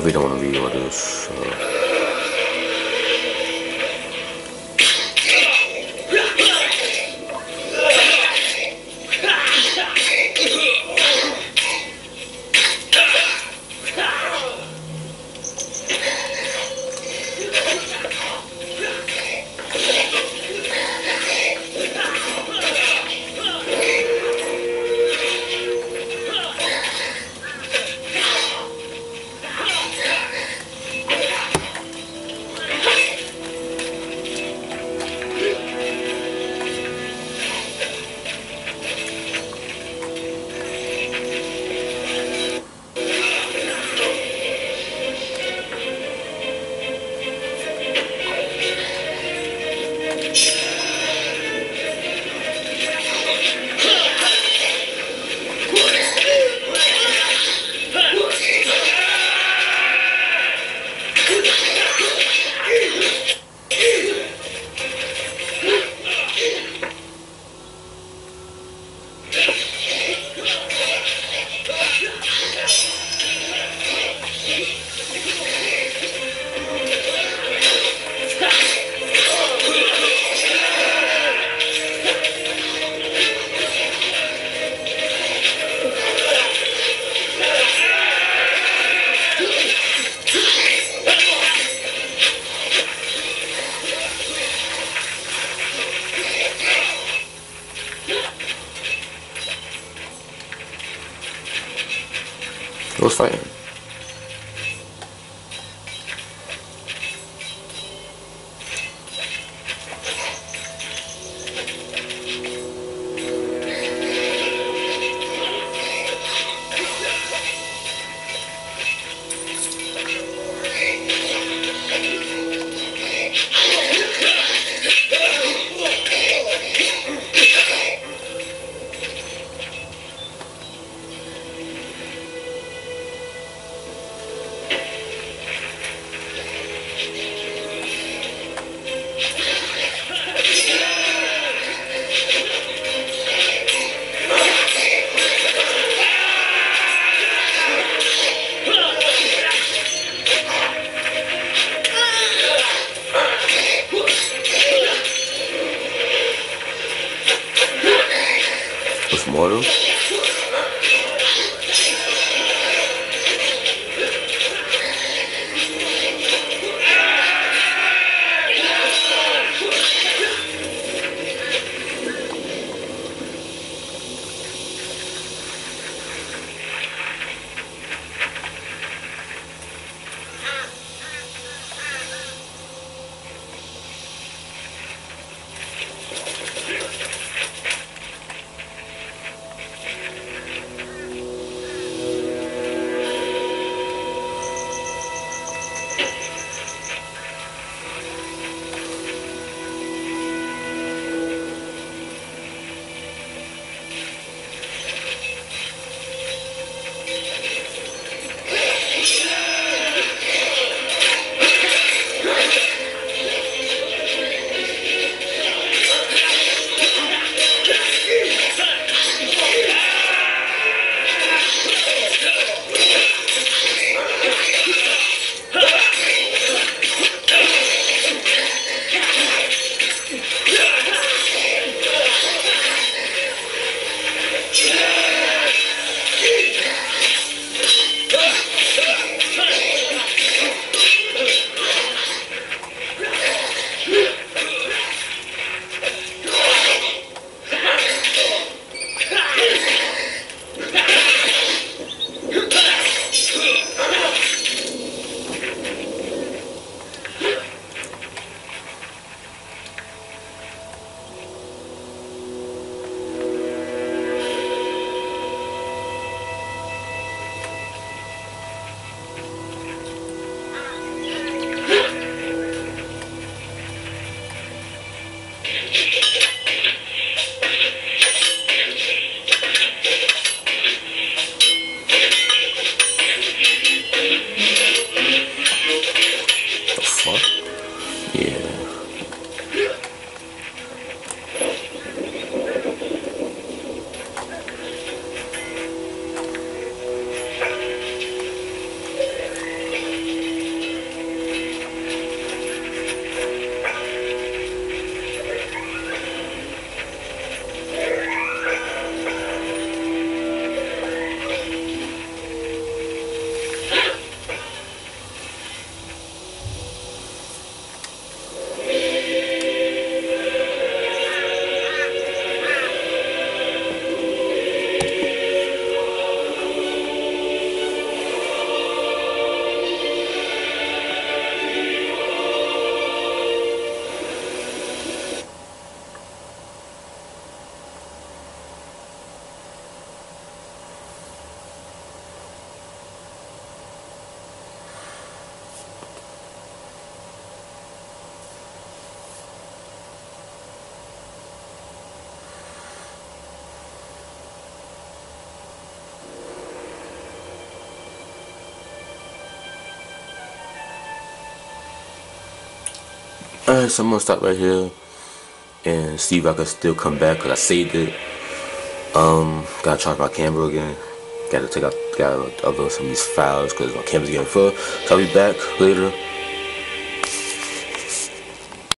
we don't want to be what is. Who's fighting? Tomorrow. So I'm gonna stop right here and see if I can still come back, because I saved it. Gotta charge my camera again. Gotta upload some of these files because my camera's getting full. So I'll be back later.